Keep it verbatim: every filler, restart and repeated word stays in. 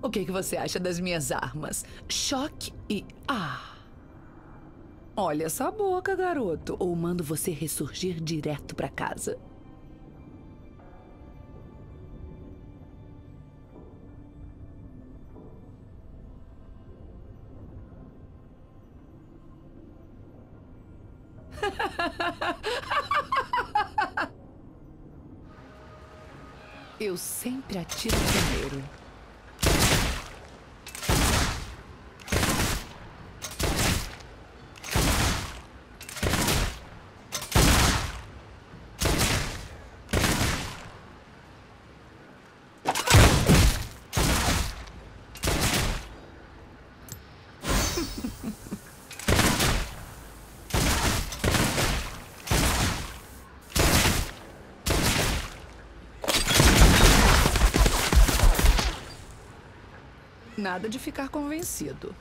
O que, que você acha das minhas armas? Choque e... Ah! Olha essa boca, garoto. Ou mando você ressurgir direto pra casa. Eu sempre atiro primeiro. Nada de ficar convencido.